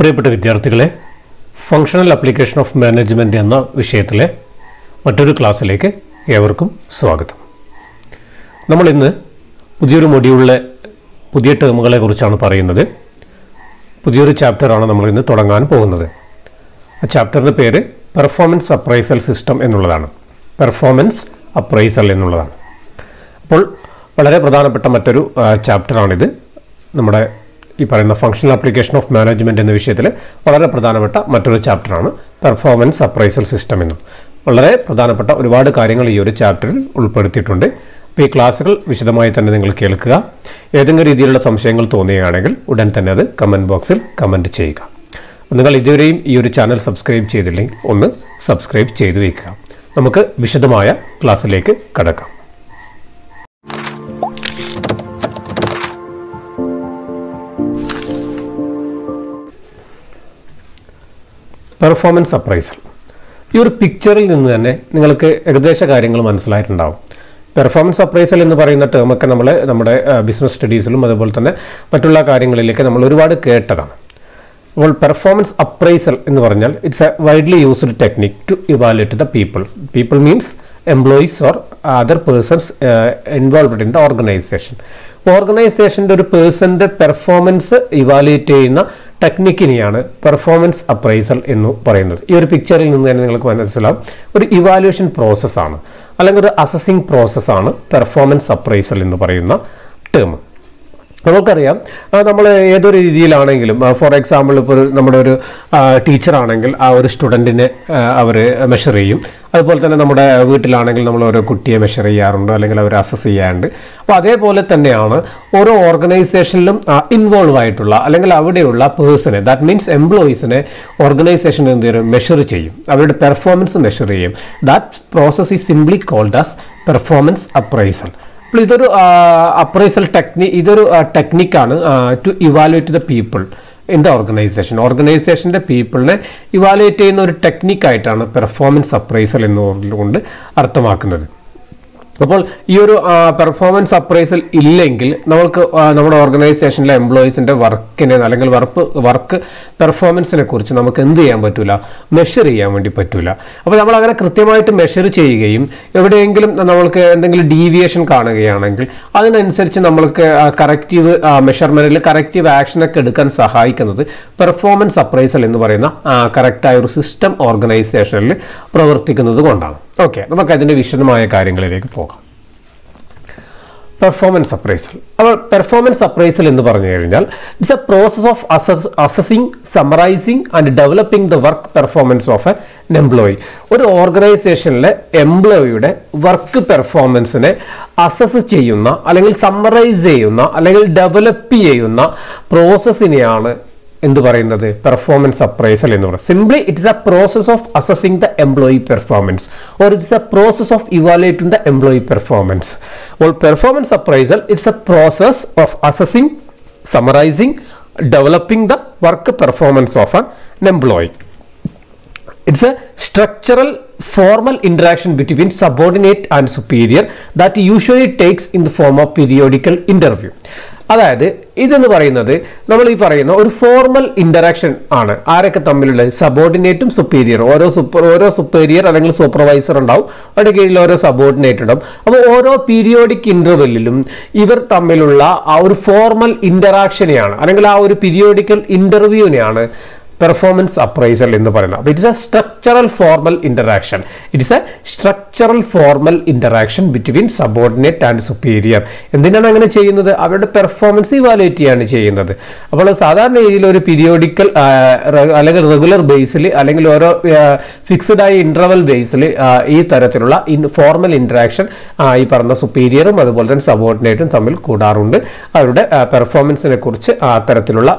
പ്രിയപ്പെട്ട വിദ്യാർത്ഥികളെ, functional application of management എന്ന വിഷയത്തിലെ മറ്റൊരു ക്ലാസ്സിലേക്ക് ഏവർക്കും സ്വാഗതം. നമ്മളിന്ന് പുതിയൊരു മൊഡ്യൂളിലെ പുതിയ ടേമുകളെക്കുറിച്ചാണ് പറയുന്നത്. പുതിയൊരു ചാപ്റ്ററാണ് നമ്മളിന്ന് തുടങ്ങാൻ പോകുന്നത്. ആ ചാപ്റ്ററിൻ്റെ പേര് പെർഫോമൻസ് അപ്രൈസൽ സിസ്റ്റം എന്നുള്ളതാണ്. പെർഫോമൻസ് അപ്രൈസൽ എന്നുള്ളതാണ്. അപ്പോൾ വളരെ പ്രധാനപ്പെട്ട മറ്റൊരു ചാപ്റ്ററാണിത്. നമ്മുടെ ഈ പറയുന്ന ഫങ്ഷണൽ ആപ്ലിക്കേഷൻ ഓഫ് മാനേജ്മെൻറ്റ് എന്ന വിഷയത്തിൽ വളരെ പ്രധാനപ്പെട്ട മറ്റൊരു ചാപ്റ്ററാണ് പെർഫോമൻസ് അപ്രൈസൽ സിസ്റ്റം എന്നും. വളരെ പ്രധാനപ്പെട്ട ഒരുപാട് കാര്യങ്ങൾ ഈ ഒരു ചാപ്റ്ററിൽ ഉൾപ്പെടുത്തിയിട്ടുണ്ട്. അപ്പോൾ ഈ ക്ലാസ്സുകൾ വിശദമായി തന്നെ നിങ്ങൾ കേൾക്കുക. ഏതെങ്കിലും രീതിയിലുള്ള സംശയങ്ങൾ തോന്നുകയാണെങ്കിൽ ഉടൻ തന്നെ അത് കമൻറ്റ് ബോക്സിൽ കമൻറ്റ് ചെയ്യുക. നിങ്ങൾ ഇതുവരെയും ഈ ഒരു ചാനൽ സബ്സ്ക്രൈബ് ചെയ്തില്ലെങ്കിൽ ഒന്ന് സബ്സ്ക്രൈബ് ചെയ്തു വയ്ക്കുക. നമുക്ക് വിശദമായ ക്ലാസ്സിലേക്ക് കടക്കാം. പെർഫോമൻസ് അപ്രൈസൽ, ഈ ഒരു പിക്ചറിൽ നിന്ന് തന്നെ നിങ്ങൾക്ക് ഏകദേശ കാര്യങ്ങൾ മനസ്സിലായിട്ടുണ്ടാവും. പെർഫോമൻസ് അപ്രൈസൽ എന്ന് പറയുന്ന ടേമൊക്കെ നമ്മൾ നമ്മുടെ ബിസിനസ് സ്റ്റഡീസിലും അതുപോലെ തന്നെ മറ്റുള്ള കാര്യങ്ങളിലേക്ക് നമ്മൾ ഒരുപാട് കേട്ടതാണ്. അപ്പോൾ പെർഫോമൻസ് അപ്രൈസൽ എന്ന് പറഞ്ഞാൽ it's a widely used technique to evaluate the people means employees or other persons involved in the organisation. ഓർഗനൈസേഷൻ്റെ ഒരു പേഴ്സൻ്റെ പെർഫോമൻസ് ഇവാലുവേറ്റ് ചെയ്യുന്ന ടെക്നിക്കിനെയാണ് പെർഫോമൻസ് അപ്രൈസൽ എന്ന് പറയുന്നത്. ഈ ഒരു പിക്ചറിൽ നിന്ന് തന്നെ നിങ്ങൾക്ക് മനസ്സിലാവും, ഒരു ഇവാലുവേഷൻ പ്രോസസ്സാണ് അല്ലെങ്കിൽ ഒരു അസസിങ് പ്രോസസ്സാണ് പെർഫോമൻസ് അപ്രൈസൽ എന്ന് പറയുന്ന ടേം. നമുക്കറിയാം, നമ്മൾ ഏതൊരു രീതിയിലാണെങ്കിലും, ഫോർ എക്സാമ്പിൾ ഇപ്പോൾ നമ്മുടെ ഒരു ടീച്ചറാണെങ്കിൽ ആ ഒരു സ്റ്റുഡൻറ്റിനെ അവർ മെഷർ ചെയ്യും. അതുപോലെ തന്നെ നമ്മുടെ വീട്ടിലാണെങ്കിൽ നമ്മൾ ഓരോ കുട്ടിയെ മെഷർ ചെയ്യാറുണ്ട്, അല്ലെങ്കിൽ അവർ അസസ് ചെയ്യാറുണ്ട്. അപ്പോൾ അതേപോലെ തന്നെയാണ് ഓരോ ഓർഗനൈസേഷനിലും ഇൻവോൾവ് ആയിട്ടുള്ള അല്ലെങ്കിൽ അവിടെയുള്ള പേഴ്സണെ, ദാറ്റ് മീൻസ് എംപ്ലോയീസിനെ ഓർഗനൈസേഷൻ എന്തെങ്കിലും മെഷർ ചെയ്യും, അവരുടെ പെർഫോമൻസ് മെഷർ ചെയ്യും. That process is simply called as performance appraisal. അപ്പോൾ ഇതൊരു അപ്രൈസൽ ടെക്നിക്കാണ് to evaluate the people in the organisation. ഓർഗനൈസേഷൻ്റെ പീപ്പിളിനെ ഇവാലുവേറ്റ് ചെയ്യുന്ന ഒരു ടെക്നിക്കായിട്ടാണ് പെർഫോമൻസ് അപ്രൈസൽ എന്നുകൊണ്ട് അർത്ഥമാക്കുന്നത്. അപ്പോൾ ഈ ഒരു പെർഫോമൻസ് അപ്രൈസൽ ഇല്ലെങ്കിൽ നമുക്ക് നമ്മുടെ ഓർഗനൈസേഷനിലെ എംപ്ലോയീസിൻ്റെ വർക്കിനെ അല്ലെങ്കിൽ വർക്ക് പെർഫോമൻസിനെ കുറിച്ച് നമുക്ക് എന്ത് ചെയ്യാൻ പറ്റില്ല, മെഷർ ചെയ്യാൻ വേണ്ടി പറ്റില്ല. അപ്പോൾ നമ്മളങ്ങനെ കൃത്യമായിട്ട് മെഷർ ചെയ്യുകയും എവിടെയെങ്കിലും നമ്മൾക്ക് എന്തെങ്കിലും ഡീവിയേഷൻ കാണുകയാണെങ്കിൽ അതിനനുസരിച്ച് നമ്മൾക്ക് കറക്റ്റീവ് മെഷർമെൻറ്റിൽ കറക്റ്റീവ് ആക്ഷനൊക്കെ എടുക്കാൻ സഹായിക്കുന്നത് പെർഫോമൻസ് അപ്രൈസൽ എന്ന് പറയുന്ന കറക്റ്റായ ഒരു സിസ്റ്റം ഓർഗനൈസേഷനിൽ പ്രവർത്തിക്കുന്നത് കൊണ്ടാണ്. ഓക്കെ, നമുക്ക് അതിൻ്റെ വിശദമായ കാര്യങ്ങളിലേക്ക് പോകാം. Performance appraisal. അപ്പോൾ പെർഫോമൻസ് അപ്രൈസൽ എന്ന് പറഞ്ഞു കഴിഞ്ഞാൽ it's a process of assessing, summarising and developing the work performance of an employee. ഒരു ഓർഗനൈസേഷനിലെ എംപ്ലോയിയുടെ വർക്ക് പെർഫോമൻസിനെ അസസ് ചെയ്യുന്ന അല്ലെങ്കിൽ സമറൈസ് ചെയ്യുന്ന അല്ലെങ്കിൽ ഡെവലപ്പ് ചെയ്യുന്ന പ്രോസസ്സിനെയാണ് എന്ത് പറയുന്നത്, പെർഫോമൻസ് അപ്രൈസൽ എന്ന് പറയുന്നത്. Simply it's a process of assessing the employee performance or it's a process of evaluating the employee performance. അപ്പോൾ performance appraisal it's a process of assessing, summarising, developing the work performance of an employee. It's a structural formal interaction between subordinate and superior that usually takes in the form of periodical interview. അതായത് ഇതെന്ന് പറയുന്നത് നമ്മൾ ഈ പറയുന്ന ഒരു formal interaction ആണ്. ആരൊക്കെ തമ്മിലുള്ള, സബോർഡിനേറ്റും സുപ്പീരിയർ. ഓരോ സുപ്പീരിയർ അല്ലെങ്കിൽ സൂപ്പർവൈസർ ഉണ്ടാവും, അവരുടെ കീഴിൽ ഓരോ സബോർഡിനേറ്റ് ഉണ്ടാവും. അപ്പോൾ ഓരോ പീരിയോഡിക് ഇൻ്റർവെല്ലിലും ഇവർ തമ്മിലുള്ള ആ ഒരു ഫോർമൽ ഇൻ്ററാക്ഷനെയാണ് അല്ലെങ്കിൽ ആ ഒരു പീരിയോഡിക്കൽ ഇൻ്റർവ്യൂവിനെയാണ് പെർഫോമൻസ് അപ്രൈസൽ എന്ന് പറയുന്നത്. അപ്പോൾ it's a structural formal interaction. It's a structural formal interaction between subordinate and superior. എന്തിനാണ് അങ്ങനെ ചെയ്യുന്നത്? അവരുടെ പെർഫോമൻസ് ഇവാലുവേറ്റ് ചെയ്യാണ് ചെയ്യുന്നത്. അപ്പോൾ സാധാരണ രീതിയിൽ ഒരു പീരിയോഡിക്കൽ അല്ലെങ്കിൽ റെഗുലർ ബേസിൽ അല്ലെങ്കിൽ ഓരോ ഫിക്സഡ് ആയ ഇൻ്റർവൽ ബേസിൽ ഈ തരത്തിലുള്ള ഫോർമൽ ഇൻ്ററാക്ഷൻ ഈ പറഞ്ഞ സുപ്പീരിയറും അതുപോലെ തന്നെ സബോർഡിനേറ്റും തമ്മിൽ കൂടാറുണ്ട്. അവരുടെ പെർഫോമൻസിനെ കുറിച്ച് അത്തരത്തിലുള്ള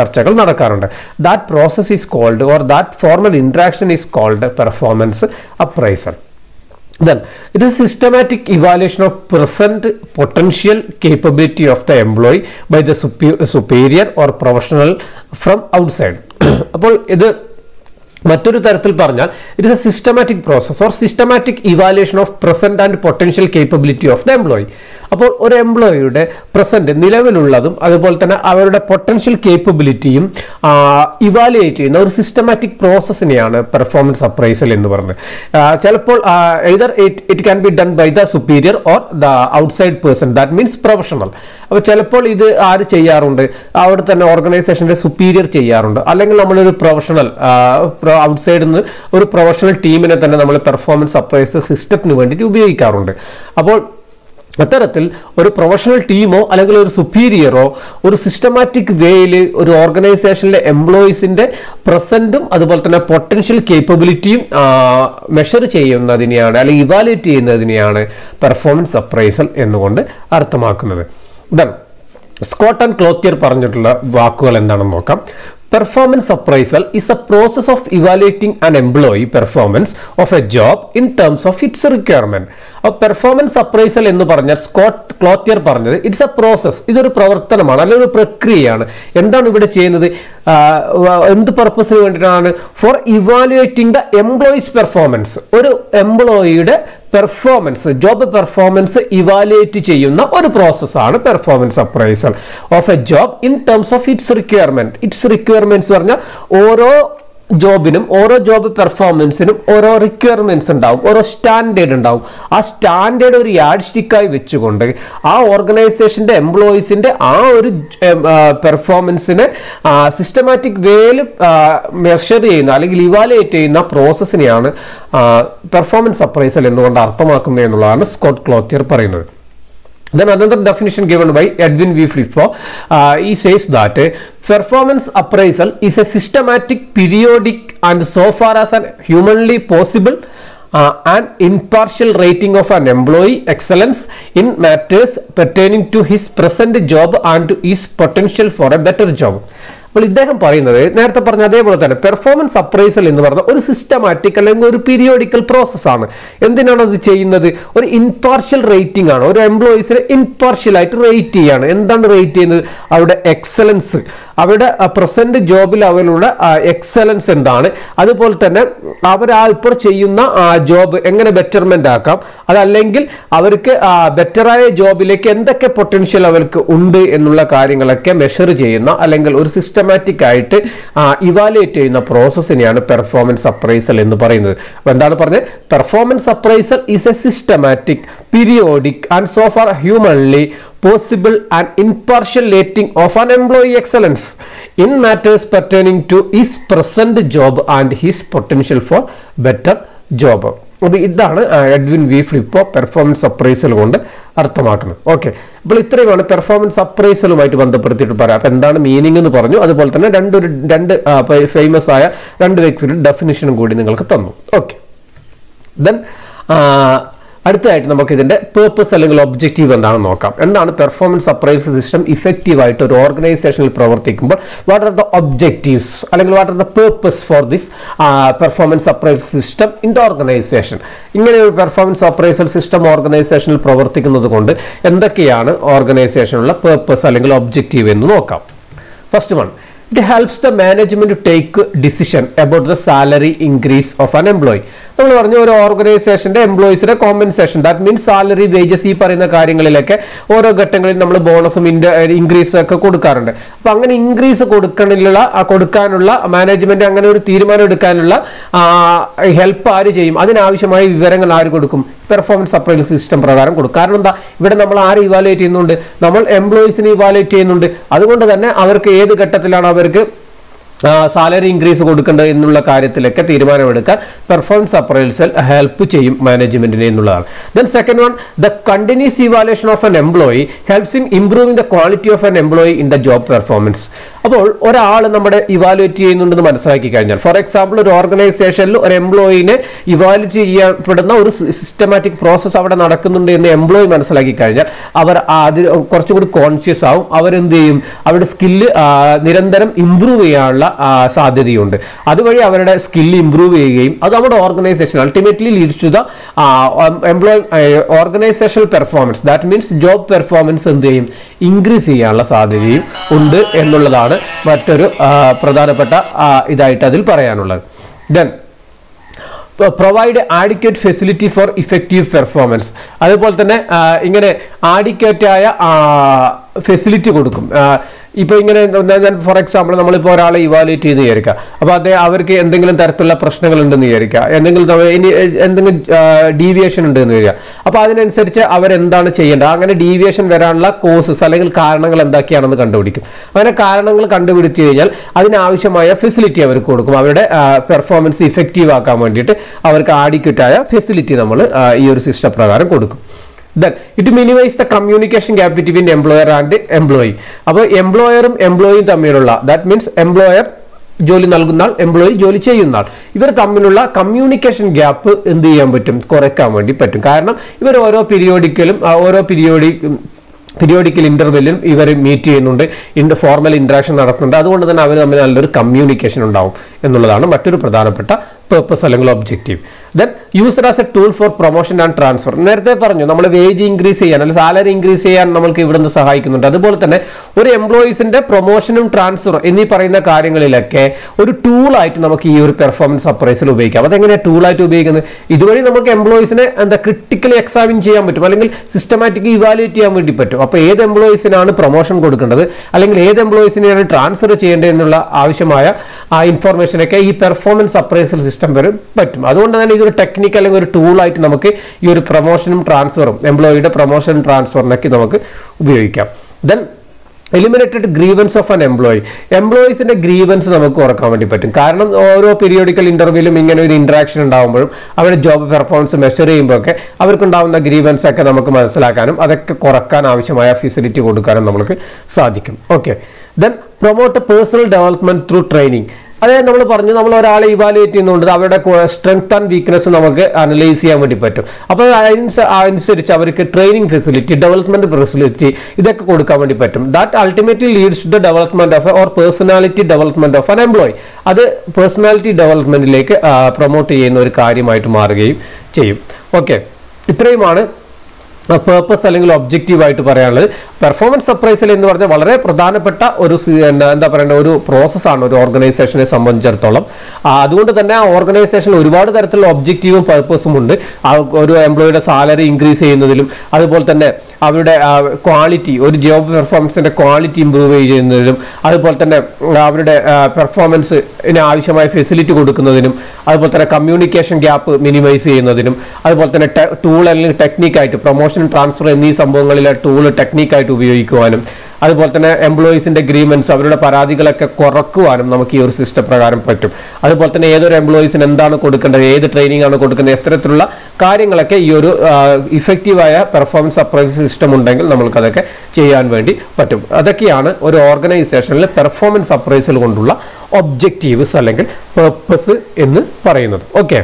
ചർച്ചകൾ നടക്കാറുണ്ട്. That process is called, or that formal interaction is called performance appraisal. Then it is systematic evaluation of present potential capability of the employee by the superior or professional from outside. അപ്പോൾ ഇത് മറ്റൊരു തരത്തിൽ പറഞ്ഞാൽ it's a systematic process or systematic evaluation of present and potential capability of the employee. അപ്പോൾ ഒരു എംപ്ലോയിയുടെ present നിലവിലുള്ളതും അതുപോലെ തന്നെ അവരുടെ പൊട്ടൻഷ്യൽ കേപ്പബിലിറ്റിയും ഇവാലുവേറ്റ് ചെയ്യുന്ന ഒരു സിസ്റ്റമാറ്റിക് പ്രോസസ്സിനെയാണ് പെർഫോമൻസ് അപ്രൈസൽ എന്ന് പറയുന്നത്. ചിലപ്പോൾ either it can be done by the superior or the outside person, that means professional. അപ്പോൾ ചിലപ്പോൾ ഇത് ആര് ചെയ്യാറുണ്ട്? അവിടെ തന്നെ ഓർഗനൈസേഷന്റെ superior ചെയ്യാറുണ്ട്. അല്ലെങ്കിൽ നമ്മളൊരു പ്രൊഫഷണൽ ഔട്ട്സൈഡിൽ നിന്ന് ഒരു പ്രൊഫഷണൽ ടീമിനെ തന്നെ നമ്മൾ പെർഫോമൻസ് അപ്രൈസൽ സിസ്റ്റത്തിന് വേണ്ടിയിട്ട് ഉപയോഗിക്കാറുണ്ട്. അപ്പോൾ അത്തരത്തിൽ ഒരു പ്രൊഫഷണൽ ടീമോ അല്ലെങ്കിൽ ഒരു സുപ്പീരിയറോ ഒരു സിസ്റ്റമാറ്റിക് വേയിൽ ഒരു ഓർഗനൈസേഷനിലെ എംപ്ലോയീസിൻ്റെ പ്രസൻറ്റും അതുപോലെ തന്നെ പൊട്ടൻഷ്യൽ കേപ്പബിലിറ്റിയും മെഷർ ചെയ്യുന്നതിനെയാണ് അല്ലെങ്കിൽ ഇവാലുവേറ്റ് ചെയ്യുന്നതിനെയാണ് പെർഫോമൻസ് അപ്രൈസൽ എന്നുകൊണ്ട് അർത്ഥമാക്കുന്നത്. ദെൻ സ്കോട്ട് ആൻഡ് ക്ലോത്തിയർ പറഞ്ഞിട്ടുള്ള വാക്കുകൾ എന്താണെന്ന് നോക്കാം. Performance appraisal is a process of evaluating an employee performance of a job in terms of its requirement. A performance appraisal എന്ന് പറഞ്ഞാൽ സ്കോട്ട് ക്ലോത്തിയർ പറഞ്ഞത് ഇറ്റ്സ് എ പ്രോസസ്, ഇതൊരു പ്രവർത്തനമാണ് അല്ലെങ്കിൽ ഒരു പ്രക്രിയയാണ്. എന്താണ് ഇവിടെ ചെയ്യുന്നത്? എന്ത് പർപ്പസിന് വേണ്ടിയിട്ടാണ്? For evaluating the employees performance, ഒരു എംപ്ലോയിയുടെ പെർഫോമൻസ്, ജോബ് പെർഫോമൻസ് ഇവാലുവേറ്റ് ചെയ്യുന്ന ഒരു പ്രോസസ്സാണ് performance appraisal of a job in terms of its requirement. Its requirements പറഞ്ഞാൽ ഓരോ ജോബിനും ഓരോ ജോബ് പെർഫോമൻസിനും ഓരോ റിക്വയർമെന്റ്സ് ഉണ്ടാവും, ഓരോ സ്റ്റാൻഡേർഡ് ഉണ്ടാവും. ആ സ്റ്റാൻഡേർഡ് ഒരു യാഡ് സ്റ്റിക്കായി വെച്ചുകൊണ്ട് ആ ഓർഗനൈസേഷൻ്റെ എംപ്ലോയീസിൻ്റെ ആ ഒരു പെർഫോമൻസിനെ സിസ്റ്റമാറ്റിക് വേയിൽ മെഷർ ചെയ്യുന്ന അല്ലെങ്കിൽ ഇവാലുവേറ്റ് ചെയ്യുന്ന പ്രോസസ്സിനെയാണ് പെർഫോമൻസ് അപ്രൈസൽ എന്നുകൊണ്ട് അർത്ഥമാക്കുന്നത് എന്നുള്ളതാണ് സ്കോട്ട് ക്ലോത്തിയർ പറയുന്നത്. Then another definition given by Edwin V. Flippo, he says that performance appraisal is a systematic, periodic and so far as a humanly possible an impartial rating of an employee excellence in matters pertaining to his present job and his potential for a better job. അപ്പോൾ ഇദ്ദേഹം പറയുന്നത് നേരത്തെ പറഞ്ഞ അതേപോലെ തന്നെ performance appraisal എന്ന് പറഞ്ഞ ഒരു സിസ്റ്റമാറ്റിക് അല്ലെങ്കിൽ ഒരു പീരിയോഡിക്കൽ പ്രോസസ്സാണ്. എന്തിനാണ് അത് ചെയ്യുന്നത്? ഒരു ഇൻപാർഷ്യൽ റേറ്റിംഗ് ആണ്, ഒരു എംപ്ലോയീസിനെ ഇൻപാർഷ്യലായിട്ട് റേറ്റ് ചെയ്യാണ്. എന്താണ് റേറ്റ് ചെയ്യുന്നത്? അവരുടെ എക്സലൻസ്, അവരുടെ പ്രസൻറ്റ് ജോബിൽ അവരുടെ എക്സലൻസ് എന്താണ്, അതുപോലെ തന്നെ അവരാ ഇപ്പോൾ ചെയ്യുന്ന ജോബ് എങ്ങനെ ബെറ്റർമെൻ്റ് ആക്കാം, അതല്ലെങ്കിൽ അവർക്ക് ബെറ്ററായ ജോബിലേക്ക് എന്തൊക്കെ പൊട്ടൻഷ്യൽ അവർക്ക് ഉണ്ട് എന്നുള്ള കാര്യങ്ങളൊക്കെ മെഷർ ചെയ്യുന്ന അല്ലെങ്കിൽ ഒരു സിസ്റ്റമാറ്റിക് ആയിട്ട് ഇവാലുവേറ്റ് ചെയ്യുന്ന പ്രോസസ്സിനെയാണ് പെർഫോമൻസ് അപ്രൈസൽ എന്ന് പറയുന്നത്. അപ്പോൾ എന്താണ് പറഞ്ഞത്? Performance appraisal is a systematic, periodic and so far humanly possible and impartial rating of an employee excellence in matters pertaining to his present job and his potential for better job. അപ്പോൾ ഇതാണ് Edwin V Flippo performance appraisal കൊണ്ട് അർത്ഥമാക്കുന്നത്. Okay, അപ്പോൾ ഇത്രയുമാണ് performance അപ്രൈസലുമായിട്ട് ബന്ധപ്പെടുത്തിയിട്ട് പറയാം. അപ്പോൾ എന്താണ് meaning എന്ന് പറഞ്ഞു, അതുപോലെ തന്നെ രണ്ട് ഫേമസ് ആയ രണ്ട് വ്യക്തിയുടെ ഡെഫിനിഷനും കൂടി നിങ്ങൾക്ക് തന്നു. ഓക്കെ, ദെൻ അടുത്തതായിട്ട് നമുക്ക് ഇതിൻ്റെ പേർപ്പസ് അല്ലെങ്കിൽ ഒബ്ജക്റ്റീവ് എന്താണെന്ന് നോക്കാം. എന്താണ് പെർഫോമൻസ് അപ്രൈസൽ സിസ്റ്റം ഇഫക്റ്റീവായിട്ട് ഒരു ഓർഗനൈസേഷനിൽ പ്രവർത്തിക്കുമ്പോൾ വാട്ട് ആർ ദ ഒബ്ജക്റ്റീവ്സ് അല്ലെങ്കിൽ what are the purpose for this performance appraisal system in the organisation? ഇങ്ങനെ ഒരു പെർഫോമൻസ് അപ്രൈസൽ സിസ്റ്റം ഓർഗനൈസേഷനിൽ പ്രവർത്തിക്കുന്നത് കൊണ്ട് എന്തൊക്കെയാണ് ഓർഗനൈസേഷനുള്ള പേർപ്പസ് അല്ലെങ്കിൽ ഒബ്ജക്റ്റീവ് എന്ന് നോക്കാം. First one, it helps the management to take decision about the salary increase of an employee. നമ്മൾ പറഞ്ഞു ഒരു ഓർഗനൈസേഷൻ്റെ എംപ്ലോയീസിൻ്റെ compensation, that means salary, wages, ഈ പറയുന്ന കാര്യങ്ങളിലൊക്കെ ഓരോ ഘട്ടങ്ങളിൽ നമ്മൾ ബോണസും ഇൻക്രീസും ഒക്കെ കൊടുക്കാറുണ്ട്. അപ്പോൾ അങ്ങനെ ഇൻക്രീസ് കൊടുക്കാനുള്ള മാനേജ്മെൻറ്റ് അങ്ങനെ ഒരു തീരുമാനം എടുക്കാനുള്ള ഹെൽപ്പ് ആര് ചെയ്യും? അതിനാവശ്യമായ വിവരങ്ങൾ ആര് കൊടുക്കും? പെർഫോമൻസ് അപ്രൈസൽ സിസ്റ്റം പ്രകാരം കൊടുക്കും. കാരണം എന്താ, ഇവിടെ നമ്മൾ ആര് ഇവാലുവേറ്റ് ചെയ്യുന്നുണ്ട്? നമ്മൾ എംപ്ലോയീസിനെ ഇവാലുവേറ്റ് ചെയ്യുന്നുണ്ട്. അതുകൊണ്ട് തന്നെ അവർക്ക് ഏത് ഘട്ടത്തിലാണ് അവർക്ക് സാലറി ഇൻക്രീസ് കൊടുക്കേണ്ടത് എന്നുള്ള കാര്യത്തിലൊക്കെ തീരുമാനമെടുക്കാൻ പെർഫോമൻസ് അപ്രൈസൽ ഹെൽപ്പ് ചെയ്യും മാനേജ്മെന്റിനെ എന്നുള്ളതാണ്. Then second one, the continuous evaluation of an employee helps in improving the quality of an employee in the job performance. അപ്പോൾ ഒരാൾ നമ്മുടെ ഇവാലുവേറ്റ് ചെയ്യുന്നുണ്ടെന്ന് മനസ്സിലാക്കി കഴിഞ്ഞാൽ, ഫോർ എക്സാമ്പിൾ ഒരു ഓർഗനൈസേഷനിൽ ഒരു എംപ്ലോയിനെ ഇവാലുവേറ്റ് ചെയ്യപ്പെടുന്ന ഒരു സിസ്റ്റമാറ്റിക് പ്രോസസ്സ് അവിടെ നടക്കുന്നുണ്ട് എന്ന് എംപ്ലോയി മനസ്സിലാക്കി കഴിഞ്ഞാൽ അവർ അതിൽ കുറച്ചും കൂടി കോൺഷ്യസ് ആവും. അവരെന്ത് ചെയ്യും? അവരുടെ സ്കില്ല് നിരന്തരം ഇംപ്രൂവ് ചെയ്യാനുള്ള സാധ്യതയുണ്ട്. അതുവഴി അവരുടെ സ്കില്ല് ഇംപ്രൂവ് ചെയ്യുകയും അത് നമ്മുടെ organisation ultimately leads to the employee organisational performance, that means job performance എന്ത് ചെയ്യും? ഇൻക്രീസ് ചെയ്യാനുള്ള സാധ്യതയും ഉണ്ട് എന്നുള്ളതാണ് മറ്റൊരു പ്രധാനപ്പെട്ട ഇതായിട്ട് അതിൽ പറയാനുള്ളത്. Then provide adequate facility for effective performance. Adupol thane ingane adequate aya facility kodukum. For example, we will evaluate the area. About the Averke and Dingle and Tartula Personal and the area, and then deviation in the area. Apart in search, our endana chayandang and a deviation veranla cause, Salangal Karnangal and the Kiana Kandudik. When a Karnangal Kandu Chayal, Adinavishamaya facility our Kodukum, performance effective accommodated our Kadikutaya facility Namala, your sister Pragar Kodukum. Then it minimizes the communication gap between employer and employee. About employer and employee the that means employer Joli Nalgunal, employee Joli Chayunal. If a communula communication gap in the embitum, correct command, dependent carna, even over periodical or a periodical interval, even meeting in the formal interaction or another one than communication down in the Ladana, but to Pradhanapata. Purpose and objective. Then use it as a tool for promotion and transfer. Nerthe parnu, nammal wage increase cheyan, salary increase cheyan nammalku ivrunnu sahayikkunnundu. Athupole thanne oru employees inde promotion and transfer enni parayna kaaryangalilkke oru tool aayittu namukku ee oru performance appraisal upayogikkam. Athu engane tool aayittu upayogikkunnu. Iduvadi namukku employees ne endha critically examine cheyan pattum, allengil systematically evaluate cheyan vendi pattum. Appo ede employees inaanu promotion kodukkundad, allengil ede employees inaanu transfer cheyende ennulla avashyamaya aa information okke ee performance appraisal system. But other than either technical or tool like Namaki, your promotion transfer, employee promotion transfer, Nakinamaka. Then eliminated grievance of an employee. Employees in a grievance Namaka or comedy pattern. Karnam or periodical interviewing and interaction and downward, our job performance measure in Burke, our condemn the grievance at Namakaman Salakanam, other Korakan Avishamaya facility would Karanamaka Sajikim. Okay. Then promote personal development through training. That's why we evaluate our strength and weakness and analyze it. Training facility, development facility, that ultimately leads to the development of or personality development of an employee. That's personality development promote okay. Purpose അല്ലെങ്കിൽ objective ആയിട്ട് പറയാനുള്ളത് performance appraisal എന്ന് പറഞ്ഞാൽ വളരെ പ്രധാനപ്പെട്ട ഒരു എന്താ പറയുക ഒരു പ്രോസസ് ആണ് ഒരു ഓർഗനൈസേഷനെ സംബന്ധിച്ചിടത്തോളം അതുകൊണ്ട് തന്നെ ആ ഓർഗനൈസേഷനിൽ ഒരുപാട് തരത്തിലുള്ള ഒബ്ജക്റ്റീവും പർപ്പസും ഉണ്ട് ഒരു എംപ്ലോയിയുടെ സാലറി ഇൻക്രീസ് ചെയ്യുന്നതിലും അതുപോലെ തന്നെ അവരുടെ ക്വാളിറ്റി ഒരു ജോബ് പെർഫോമൻസിന്റെ ക്വാളിറ്റി ഇംപ്രൂവ് ചെയ്യുന്നതിലും അതുപോലെ തന്നെ അവരുടെ പെർഫോമൻസ് ന് ആവശ്യമായ ഫെസിലിറ്റി കൊടുക്കുന്നതിനും അതുപോലെ തന്നെ കമ്മ്യൂണിക്കേഷൻ ഗ്യാപ്പ് മിനിമൈസ് ചെയ്യുന്നതിനും അതുപോലെ തന്നെ ടൂൾ അല്ലെങ്കിൽ ടെക്നിക് ആയിട്ട് promotion transfer in these Sambongalilla tool, technique to be equanum. Other Boltana employees in the agreements, several paradigal like a Korakuan, Namaki or sister program pertum. Other Boltana either employees in Andana Kodakanda, either training on a Kodakan Estrella, carrying like a effective performance appraisal system on Dangle, Namalkadaka, Cheyan Vendi, but other Kiana or organizational performance appraisal Gondula, objective selling purpose in the Parana. Okay.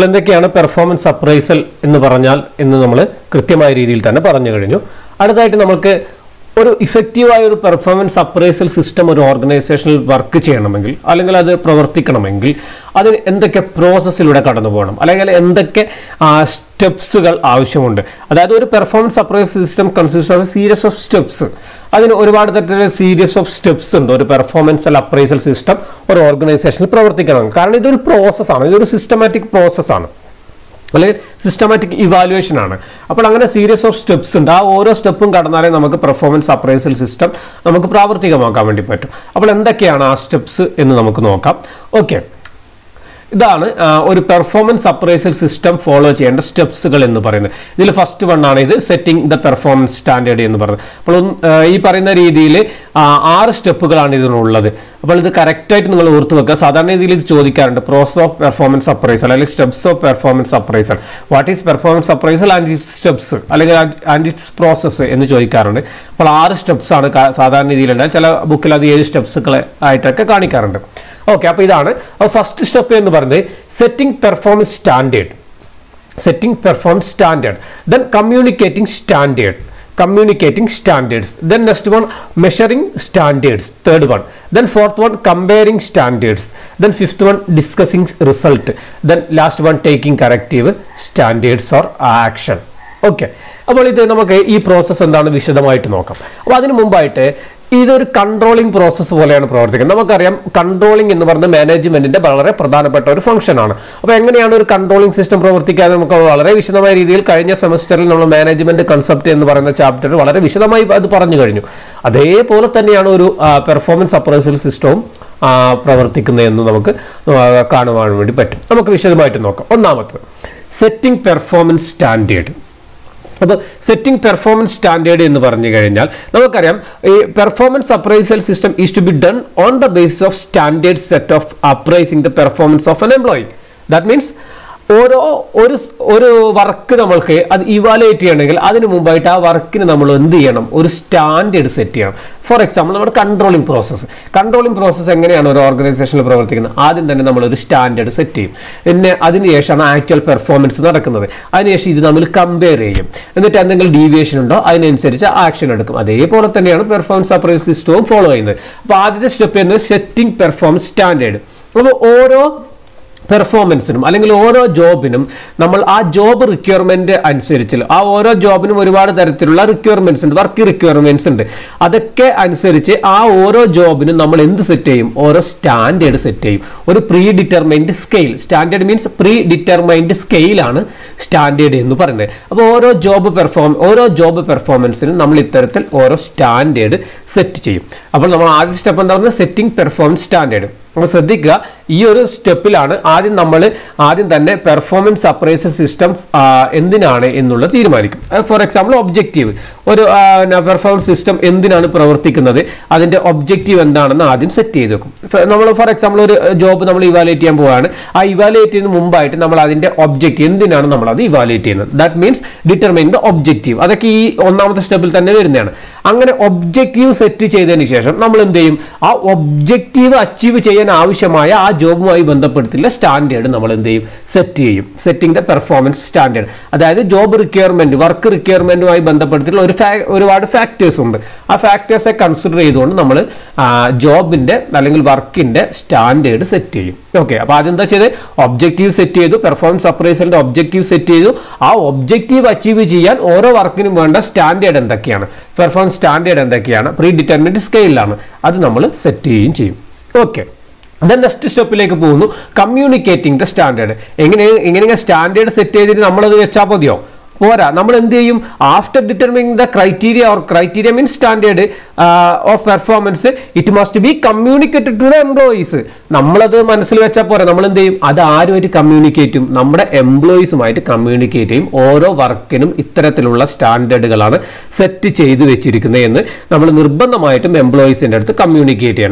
Performance appraisal in the Paranal in the Namala, Kritima Real Tana Paranagino. At that Namaka or effective performance appraisal system or organizational work chanamangle, Alangala the Provertikonamangle, other end the process in the bottom, Alangala end the steps Aushamunda. That performance appraisal system consists of a series of steps. That is a series of steps in the performance appraisal system or organizational provertical. Currently, there is a process, there is a systematic process. Systematic evaluation. Now, we have a series of steps. We have a step in the performance appraisal system. We have a provertical. Now, what steps in the okay. This is a performance appraisal system follow the steps. The first one is setting the performance standard. This is 6 steps. The correct title is the process of performance appraisal. Steps of performance appraisal. What is performance appraisal and its steps and its process? The 6 steps are the book. Okay, so first step is setting performance standard. Setting performance standard. Then communicating standard. Communicating standards. Then next one, measuring standards. Third one. Then fourth one, comparing standards. Then fifth one, discussing result. Then last one, taking corrective standards or action. Okay. Now, we will see this process. Either controlling process will and program controlling in the management in the Balare Pradana function on. Upon controlling system proverticalare, Vishama real Karina semester management concept in the chapter, Valare Vishama Paraniganu. Ade Polatanianu performance appraisal system provertican in the Karnavan, but Namakish might knock on Namat. Setting performance standard. Setting performance standard in the Varnigarina. Performance appraisal system is to be done on the basis of standard set of appraising the performance of an employee. That means or work evaluate work standard set. For example, controlling process. Controlling process is an organizational program. That is standard set. That is actual performance. That is compare. That is deviation. That is action. That is performance appraisal system following. That is the setting performance standard. Performance in or job in job requirement and serial. Our job in requirements and work requirements and other and serial. Our job in the set or a standard set or a predetermined scale. Standard means predetermined scale on standard in the parane. Or a job perform or a job performance in Namliteratal or a standard set. Upon the step on the setting performance standard. So, this is the performance appraisal system. For example, objective. Performance system is the objective. For example, job evaluate in Mumbai. Objective evaluate. That means determine the objective. That is the stable. Objective set. Objective achieve. Avishamaya job bandhapettilla standard nammal endu set setting the performance standard adayathu job requirement work requirement ayi bandhapettilla oru factors undu aa factors e consider cheyidondu nammal job inde allengil work inde standard set cheyum okay appo adendha cheyide objective set cheyidu performance appraisal inde objective set cheyidu aa objective achieve cheyan oro work inum venda standard endakkiyana performance standard endakkiyana predetermined scale aanu adu nammal set cheyum cheyum okay. Then the next step is communicating the standard. Engine standard set we will after determining the criteria or criteria means standard of performance, it must be communicated to the employees. We communicate to the employees. We communicate to the standard set to employees.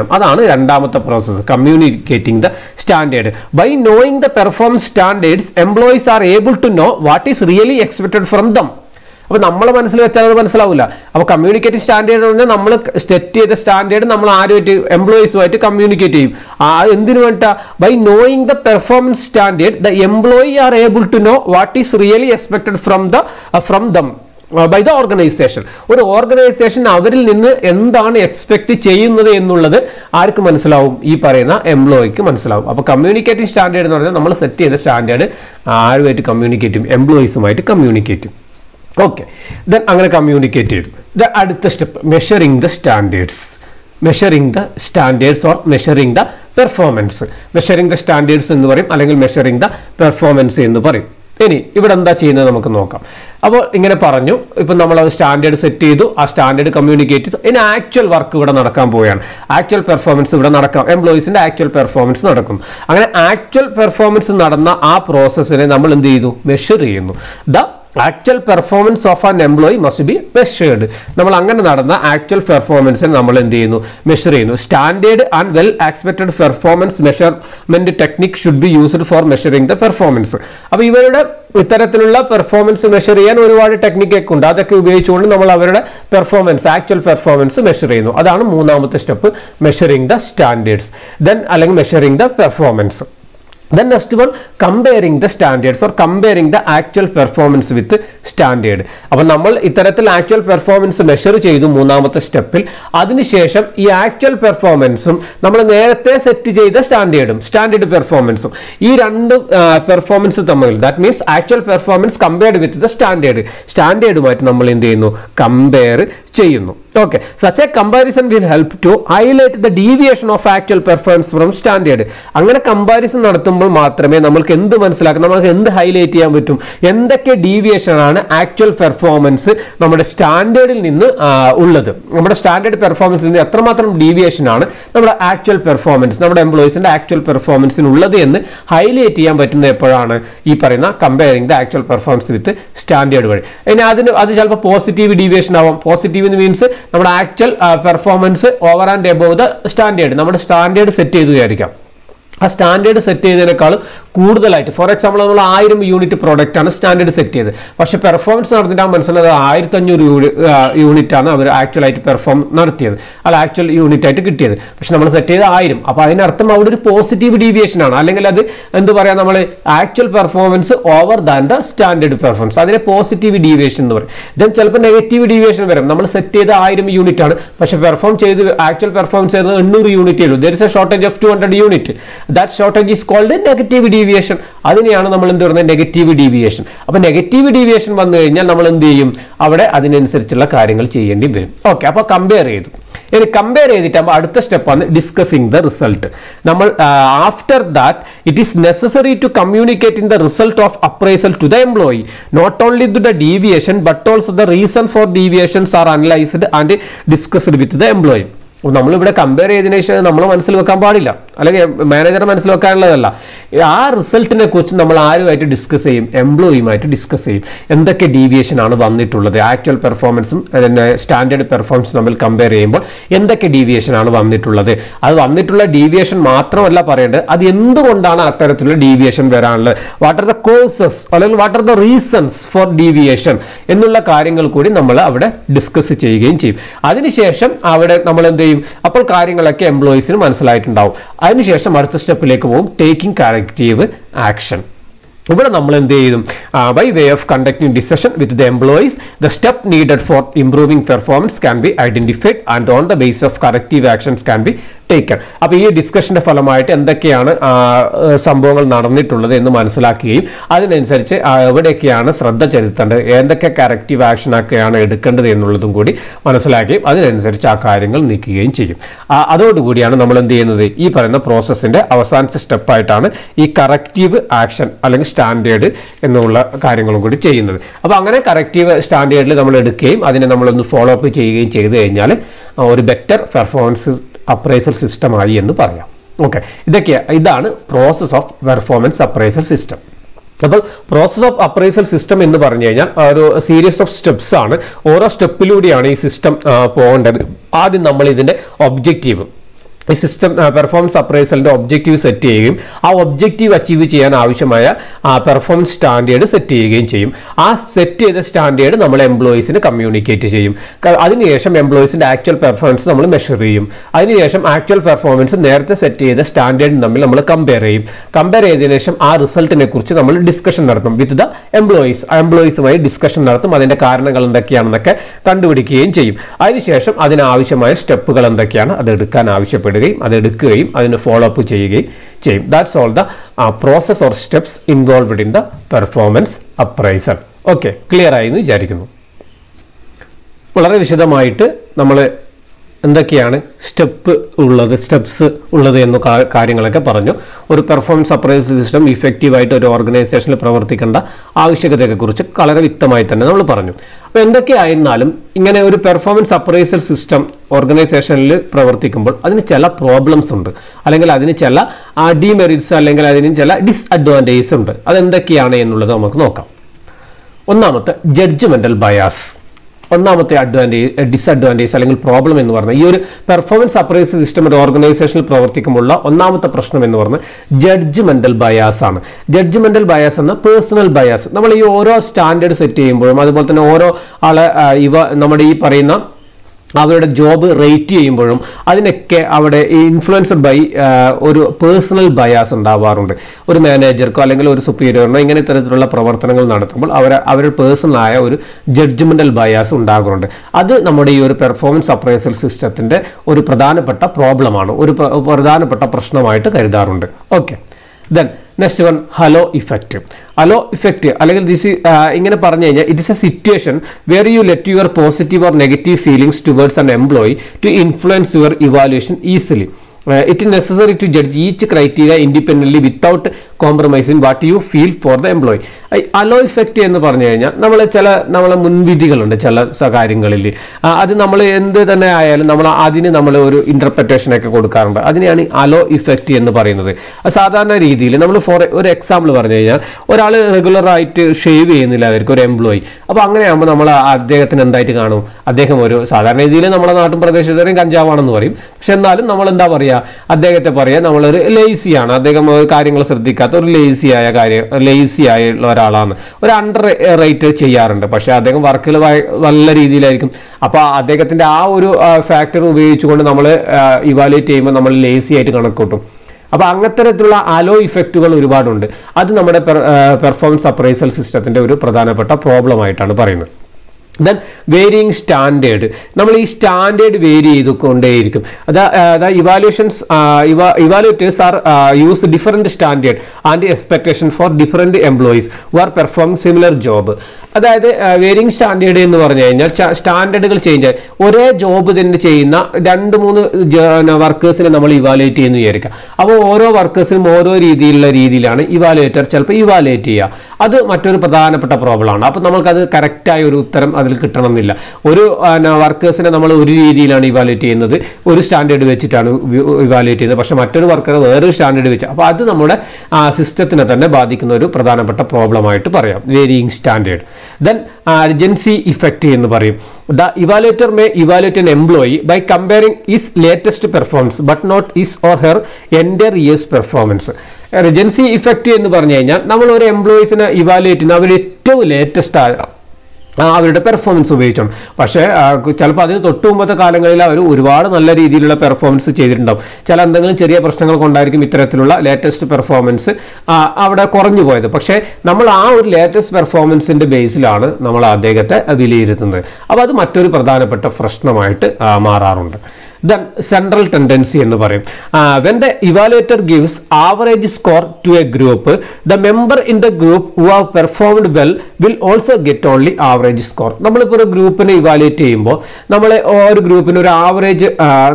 That is the process. Communicating the standard. By knowing the performance standards, employees are able to know what is really expected from them. But number one communicative standard on the number state the standard employees were to communicative. By knowing the performance standard, the employee are able to know what is really expected from the from them. By the organization. One organization avaril ninnu endana expect cheyyunnathu ennullathu aarku manasilavum ee parayna employee ku manasilavum appo communicating standard ennu parayna nammal set cheytha standard aaruvayittu communicate employees umayittu communicate. Okay, then angane communicate cheyidu. The adutha step measuring the standards. Measuring the standards or measuring the performance. Measuring the standards ennu parayum allengil measuring the performance ennu parayum. Any, even on the chain of Namaka. About Ingeparano, if Namala standard set to a standard communicated in actual work would not come. Actual performance would not come. Employees in the actual performance not come. And actual performance in Narana process in Namalandidu, measuring the actual performance of an employee must be measured. Namalanga actual performance and Namalandino, measuring standard and well expected performance measurement technique should be used for measuring the performance. Performance measuring or technique performance, actual performance measuring. That is the step measuring the standards. Then measuring the performance. Then next one, comparing the standards or comparing the actual performance with standard. Now, we measure actual performance in the third step. That is, actual performance we set the standard. Standard performance. These two performance, that means actual performance compared with the standard. Standard we compare Okay, such a comparison will help to highlight the deviation of actual performance from standard. Angana comparison nadathumbol mathrame namalku endu manasilakkanam, namalku endu highlight cheyan pattum, endokke deviation aanu actual performance nammade standard il ninnu ullathu, nammade standard performance il ninnu ethramathram deviation aanu nammade actual performance, nammade employees inde actual performance in ullathu ennu highlight cheyan pattunna eppozhana ee parayna comparing the actual performance with standard vadi. Ine adu chalpa positive deviation avam. Positive means our actual performance over and above the standard. Our standard set a standard set light. For example, we have 1000 unit product and standard set. But the performance is 1500 unit actual perform actual unit. But we set 1000. That is positive deviation. Actual performance over than the standard performance. That is positive deviation. Then negative deviation. We set 1000 unit. But the actual performance is 800 unit. There is a shortage of 200 unit. That shortage is called a negative deviation. That is the negative deviation. If negative deviation is okay, so compare it. If compare it, the step is discussing the result. After that, it is necessary to communicate in the result of appraisal to the employee. Not only the deviation, but also the reason for deviations are analyzed and discussed with the employee. We compare the nation and the manager and the result in a coach. We discuss the employee, we discuss the deviation and the actual performance and standard performance. We compare the deviation and the deviation. What are the causes? What are the reasons for deviation? We discuss it. Upper carrying like employees in one's light and down. I initiate some other step like taking corrective action. By way of conducting discussion with the employees, the step needed for improving performance can be identified and on the basis of corrective actions can be taken. Now, this discussion is and the Kiana Sambongal Nadani Tula in the Mansala Ki, other than such a Vedekiana Sradha Cheritanda, and the corrective action Akana Edukanda in Nulungudi, Manasalaki, other than such a caringal Niki and Chi. Other Gudiana Namalan the end of the Iparana process in the Avasan step Python, e corrective action along standard in the Karingalugudi chain. Among a corrective standard Namalad came, other than Namalan follow up with Chi the or better performance. Appraisal system आयी येंदु पार्या. Okay, इधर क्या? इधर process of performance appraisal system. Process of appraisal system in the series of steps on or step system objective. The system performs appraisal the objective set again. Our objective achieve and Avishamaya perform standard set again. Chim as set the standard number employees in a communicate chim. Adination employees in actual performance number measure him. Adination actual performance in there the set the standard number compare. Compare the nation are result in a curriculum discussion with the employees. Employees my discussion at the carnival and the Kianaka can do it again. Chim Adination Adina Avishamaya step and the Kiana, other can Avisha. That's all the process or steps involved in the performance appraisal. Okay, clear आयेनु जारीकनु. पलारे विषयमाइटे नमले എന്തൊക്കെയാണ് step ഉള്ളത് steps ഉള്ളത് എന്ന കാര്യങ്ങളൊക്കെ പറഞ്ഞു ഒരു performance appraisal system effective ആയിട്ട് ഒരു ഓർഗനൈസേഷനിൽ പ്രവർത്തിക്കേണ്ട ആവശ്യകതയെക്കുറിച്ച് വളരെ വ്യക്തമായി തന്നെ നമ്മൾ പറഞ്ഞു അപ്പോൾ എന്തൊക്കെയായിരുന്നാലും ഇങ്ങനെ ഒരു പെർഫോമൻസ് അപ്രൈസൽ സിസ്റ്റം ഓർഗനൈസേഷനിൽ പ്രവർത്തിക്കുമ്പോൾ അതിന് ചില പ്രോബ്ലംസ് ഉണ്ട് അല്ലെങ്കിൽ അതിന് ചില ഡിമെറിറ്റ്സ് അല്ലെങ്കിൽ അതിന് ചില ഡിസ്അഡ്വാൻറ്റേജസ് ഉണ്ട് അത് എന്തൊക്കെയാണ് എന്നുള്ളത് നമുക്ക് നോക്കാം ഒന്നാമത്തെ ജഡ്ജ്മെന്റൽ ബയാസ് ഒന്നാമത്തെ ഡിസ്അഡ്വാൻറ്റേജ് അല്ലെങ്കിൽ പ്രോബ്ലം എന്ന് പറഞ്ഞാൽ ഈ ഒരു പെർഫോമൻസ് അപ്രൈസൽ സിസ്റ്റം ഒരു ഓർഗനൈസേഷനിൽ പ്രവർത്തിക്കുമ്പോൾ ഒന്നാമത്തെ പ്രശ്നം എന്ന് പറഞ്ഞാൽ ജഡ്ജ്മെന്റൽ ബയാസ് ആണ്. ജഡ്ജ്മെന്റൽ ബയാസ് എന്ന പേഴ്സണൽ ബയാസ് നമ്മൾ ഈ ഓരോ സ്റ്റാൻഡേർഡ് സെറ്റ് ചെയ്യുമ്പോഴും അതുപോലെ തന്നെ ഓരോ ആളെ ഇവ നമ്മുടെ ഈ പറയുന്ന അവരുടെ ജോബ് റേറ്റ് ചെയ്യുമ്പോഴും അതിനൊക്കെ അവിടെ ഇൻഫ്ലുവൻസ്ഡ് ബൈ ഒരു പേഴ്സണൽ ബയാസ് ഉണ്ടാവാറുണ്ട്. ഒരു മാനേജർക്കോ അല്ലെങ്കിൽ ഒരു സുപ്പീരിയറിനോ ഇങ്ങനെ തരത്തിലുള്ള പ്രവർത്തനങ്ങൾ നടത്തുമ്പോൾ അവരുടെ പേഴ്സണലായ ഒരു ജഡ്ജ്മെന്റൽ ബയാസ് ഉണ്ടാകാറുണ്ട്. അത് നമ്മുടെ ഈ ഒരു പെർഫോമൻസ് അപ്രൈസൽ സിസ്റ്റത്തിന്റെ ഒരു പ്രധാനപ്പെട്ട പ്രോബ്ലമാണ്, ഒരു പ്രധാനപ്പെട്ട പ്രശ്നമായിട്ട് കരുതാറുണ്ട്. Okay, then Next one, halo effect. Halo effect. This is it is a situation where you let your positive or negative feelings towards an employee to influence your evaluation easily. It is necessary to judge each criteria independently without compromising what you feel for the employee. Halo effect ennu parney kanja nammale chala nammale munvidhigal undu chala sakaryangalil adu nammale endu thanne ayalum nammale adine nammale oru interpretation ekku kodukarundu adineyani halo effect ennu parayunnathu sadharana reethiyil nammale for oru example parney kanja oralu regular aayittu shave cheyyunnilla avarku oru employee appo angane aanu nammale adhegathine endayittu kaanum adhegam oru sadharana reethiyil nammale naattu pradeshadare kanjaav aanennu parayum പക്ഷെ എന്നാലും നമ്മൾ എന്താ പറയുക അദ്ദേഹത്തെ പറയുക നമ്മളൊരു ലേസിയാണ് അദ്ദേഹം കാര്യങ്ങൾ ശ്രദ്ധിക്കാത്ത ഒരു ലേസിയായുള്ള ഒരാളാണ് ഒരു അണ്ടർ റേറ്റ് ചെയ്യാറുണ്ട് പക്ഷെ അദ്ദേഹം വർക്കിൽ നല്ല രീതിയിലായിരിക്കും അപ്പോൾ അദ്ദേഹത്തിൻ്റെ ആ ഒരു ഫാക്ടർ ഉപയോഗിച്ചുകൊണ്ട് നമ്മൾ ഇവാലുവേറ്റ് ചെയ്യുമ്പോൾ നമ്മൾ ലേസി ആയിട്ട് കണക്കൂട്ടും അപ്പോൾ അങ്ങനത്തെയുള്ള ഹലോ ഇഫക്റ്റുകൾ ഒരുപാടുണ്ട് അത് നമ്മുടെ പെർഫോമൻസ് അപ്രൈസൽ സിസ്റ്റത്തിൻ്റെ ഒരു പ്രധാനപ്പെട്ട പ്രോബ്ലം ആയിട്ടാണ് പറയുന്നത് then varying standard നമ്മൾ ഈ സ്റ്റാൻഡേർഡ് വേരി ചെയ്തുകൊണ്ടേയിരിക്കും അതായത് evaluations evaluators are use different standard and expectation for different employees who are perform similar job അതായത് വേരിങ് സ്റ്റാൻഡേർഡ് എന്ന് പറഞ്ഞു കഴിഞ്ഞാൽ സ്റ്റാൻഡേർഡുകൾ ചേഞ്ച് ആയി ഒരേ ജോബ് തന്നെ ചെയ്യുന്ന രണ്ട് മൂന്ന് വർക്കേഴ്സിനെ നമ്മൾ ഇവാലുവേറ്റ് ചെയ്യുന്നു വിചാരിക്കുക അപ്പോൾ ഓരോ വർക്കേഴ്സിനും ഓരോ രീതിയിലാണ് ഇവാലുവേറ്റർ ചിലപ്പോൾ ഇവാലുവേറ്റ് ചെയ്യുക അത് മറ്റൊരു പ്രധാനപ്പെട്ട പ്രോബ്ലമാണ് അപ്പോൾ നമുക്കത് കറക്റ്റായ ഒരു ഉത്തരം അതിൽ കിട്ടണമെന്നില്ല ഒരു വർക്കേഴ്സിനെ നമ്മൾ ഒരു രീതിയിലാണ് ഇവാലുവേറ്റ് ചെയ്യുന്നത് ഒരു സ്റ്റാൻഡേർഡ് വെച്ചിട്ടാണ് ഇവാലുവേറ്റ് ചെയ്യുന്നത് പക്ഷേ മറ്റൊരു വർക്കറെ വേറൊരു സ്റ്റാൻഡേർഡ് വെച്ച് അപ്പോൾ അത് നമ്മുടെ സിസ്റ്റത്തിനെ തന്നെ ബാധിക്കുന്ന ഒരു പ്രധാനപ്പെട്ട പ്രോബ്ലമായിട്ട് പറയാം varying standard Then urgency effect ennu parayum. The evaluator may evaluate an employee by comparing his latest performance but not his or her entire year's performance. Urgency effect ennu parney kanja nammal oru employees ne evaluate cheyyna avaru ettu latest അവരുടെ performance ഉപയോഗിച്ചാണ് പക്ഷേ ചിലപ്പോൾ അതിന് തൊട്ട് മുമ്പത്തെ കാലങ്ങളിൽ അവർ ഒരുപാട് നല്ല രീതിയിലുള്ള പെർഫോമൻസ് ചെയ്തിട്ടുണ്ടാവും ചില എന്തെങ്കിലും ചെറിയ പ്രശ്നങ്ങൾ കൊണ്ടായിരിക്കും ഇത്തരത്തിലുള്ള ലേറ്റസ്റ്റ് പെർഫോമൻസ് അവിടെ കുറഞ്ഞു പോയത് പക്ഷേ നമ്മൾ ആ ഒരു ലേറ്റസ്റ്റ് പെർഫോമൻസിൻ്റെ ബേസിലാണ് നമ്മൾ അദ്ദേഹത്തെ വിലയിരുത്തുന്നത് അപ്പോൾ അത് മറ്റൊരു പ്രധാനപ്പെട്ട പ്രശ്നമായിട്ട് മാറാറുണ്ട് Then central tendency ennu parayum when the evaluator gives average score to a group the member in the group who have performed well will also get only average score nammal ipo oru group ne evaluate cheyumbo nammal oru group ne oru average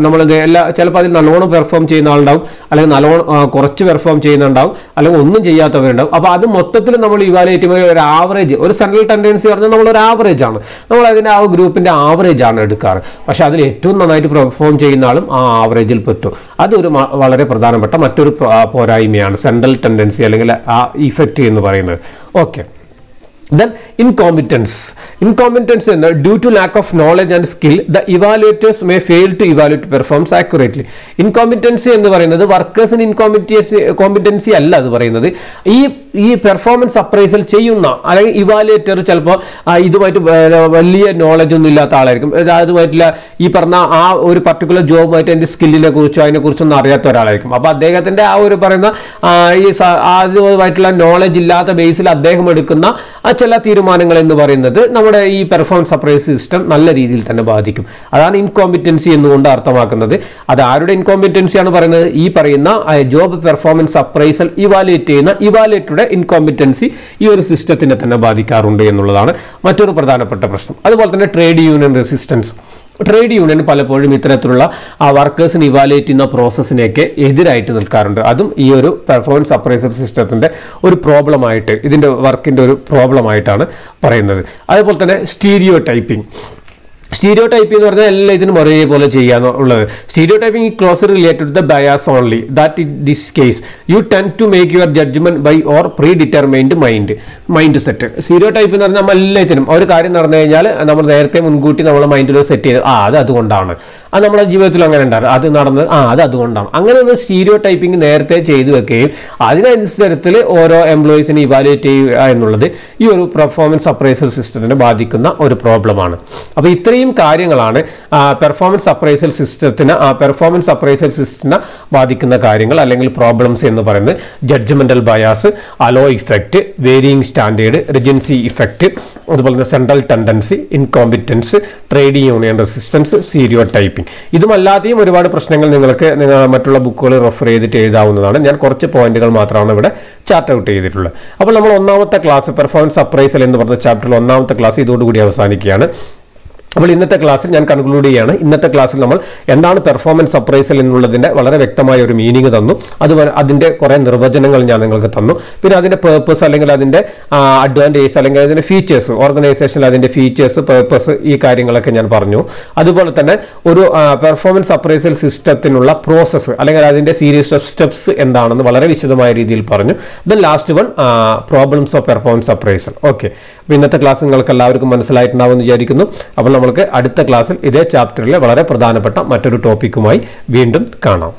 nammal ella chelappo adil nallonu perform cheyyna alandavum alle nallonu korchu perform cheyyundavum alle onnum cheyyathavarundavum appo adu mothathil nammal evaluate cheyumbo oru average oru central tendency parna nammal oru average aanu nammal adine aa group inde average aanu edukkaaru പക്ഷേ അതിൽ ഏറ്റവും നന്നായിട്ട് perform ചെയ്യുന്നാളും ആ ആവറേജിൽ പെട്ടു അതൊരു വളരെ പ്രധാനപ്പെട്ട മറ്റൊരു പോരായ്മയാണ് സെൻട്രൽ ടെൻഡൻസി അല്ലെങ്കിൽ ആ ഇഫക്റ്റ് എന്ന് പറയുന്നത് okay Then incompetence. Incompetence due to lack of knowledge and skill, the evaluators may fail to evaluate performance accurately. Incompetency ennu parayunnathu workers in competency alla adu parayunnathu ee performance appraisal cheyyunna alle evaluator chalpo iduvayittu valiya knowledge onnum illatha aalarikkum aduvayittu ee parna aa oru particular job ayittu ende skill ne kurichu adine kurichu onnum ariyatha oraalarikkum appo adhegathinte aa oru parayna ee aduvayittu knowledge illatha base il adhegam edukkunna ചില തീരുമാനങ്ങൾ എന്ന് പറയുന്നത് നമ്മുടെ ഈ performance appraise system നല്ല രീതിയിൽ തന്നെ ബാധിക്കും അതാണ് ഇൻകോംപിറ്റൻസി എന്നുകൊണ്ട് അർത്ഥമാക്കുന്നത് അത് ആരുടെ ഇൻകോംപിറ്റൻസിയാണ് പറയുന്നത് ഈ പറയുന്ന ജോബ് പെർഫോമൻസ് അപ്രൈസൽ ഇവാലുവേറ്റ് ചെയ്യുന്ന ഇവാലുവേറ്ററുടെ ഇൻകോംപിറ്റൻസി ഈ ഒരു സിസ്റ്റത്തിനെ തന്നെ ബാധിക്കാറുണ്ട് എന്നുള്ളതാണ് മറ്റൊരു പ്രധാനപ്പെട്ട പ്രശ്നം അതുപോലെ തന്നെ trade union resistance trade union പലപ്പോഴും ഇത്തരത്തിലുള്ള ആ വർക്കേഴ്സിന് ഇവാലുവേറ്റ് ചെയ്യുന്ന പ്രോസസ്സിനെയൊക്കെ എതിരായിട്ട് നിൽക്കാറുണ്ട് അതും ഈ ഒരു പെർഫോമൻസ് അപ്രൈസൽ സിസ്റ്റത്തിൻ്റെ ഒരു പ്രോബ്ലമായിട്ട് ഇതിൻ്റെ വർക്കിൻ്റെ ഒരു പ്രോബ്ലമായിട്ടാണ് പറയുന്നത് അതുപോലെ തന്നെ stereotyping Stereotyping is closely related to the bias only that in this case you tend to make your judgment by your predetermined mindset. Stereotype എന്ന് പറഞ്ഞാൽ നമ്മൾ എല്ലാത്തിനും ഒരു കാര്യം നടന്നു കഴിഞ്ഞാൽ നമ്മൾ നേരത്തെ മുൻകൂട്ടി നമ്മളെ മൈൻഡിൽ സെറ്റ് ചെയ്ത് അത് അതുകൊണ്ടാണ് അത് നമ്മുടെ ജീവിതത്തിൽ അങ്ങനെ ഉണ്ടാകും അത് നടന്നത് അത് അതുകൊണ്ടാണ് അങ്ങനെ ഒരു സ്റ്റീരിയോ ടൈപ്പിംഗ് നേരത്തെ ചെയ്തു വെക്കുകയും അതിനനുസരത്തിൽ ഓരോ എംപ്ലോയീസിനെ ഇവാലുവേറ്റ് ചെയ്യുക എന്നുള്ളത് ഈ ഒരു പെർഫോമൻസ് അപ്രൈസൽ സിസ്റ്റത്തിനെ ബാധിക്കുന്ന ഒരു പ്രോബ്ലമാണ് അപ്പോൾ ഇത്രയും കാര്യങ്ങളാണ് പെർഫോമൻസ് അപ്രൈസൽ സിസ്റ്റത്തിനെ ബാധിക്കുന്ന കാര്യങ്ങൾ അല്ലെങ്കിൽ പ്രോബ്ലംസ് എന്ന് പറയുന്നത് judgemental bias halo effect varying standard recency effect central tendency, incompetence, trade union resistance, stereotyping. This is the question you can refer to the book. അപ്പോൾ ഇന്നത്തെ ക്ലാസ്സിൽ ഞാൻ കൺക്ലൂഡ് ചെയ്യാണ്. ഇന്നത്തെ ക്ലാസ്സിൽ നമ്മൾ എന്താണ് പെർഫോമൻസ് അപ്രൈസൽ എന്നുള്ളതിന്റെ വളരെ വ്യക്തമായ ഒരു മീനിംഗ് തന്നു. അതിന്റെ കുറേ നിർവചനങ്ങൾ ഞാൻ നിങ്ങൾക്ക് തന്നു. പിന്നെ അതിന്റെ purpose അല്ലെങ്കിൽ അതിന്റെ അഡ്വാൻറ്റേജസ് അല്ലെങ്കിൽ അതിന്റെ ഫീച്ചേഴ്സ്, ഓർഗനൈസേഷനിൽ അതിന്റെ ഫീച്ചേഴ്സ്, purpose ഈ കാര്യങ്ങളൊക്കെ ഞാൻ പറഞ്ഞു. അതുപോലെ തന്നെ ഒരു പെർഫോമൻസ് അപ്രൈസൽ സിസ്റ്റത്തിനുള്ള പ്രോസസ്സ് അല്ലെങ്കിൽ അതിന്റെ സീരീസ് ഓഫ് സ്റ്റെപ്സ് എന്താണെന്ന് വളരെ വിശദമായ രീതിയിൽ പറഞ്ഞു. The last one problems of performance appraisal. Okay, അപ്പോൾ ഇന്നത്തെ ക്ലാസ് നിങ്ങൾക്ക് എല്ലാവർക്കും മനസ്സിലായിട്ടുണ്ടാവുമെന്ന് വിചാരിക്കുന്നു. അപ്പോൾ നമ്മൾക്ക് അടുത്ത ക്ലാസ്സിൽ ഇതേ ചാപ്റ്ററിലെ വളരെ പ്രധാനപ്പെട്ട മറ്റൊരു ടോപ്പിക്കുമായി വീണ്ടും കാണാം.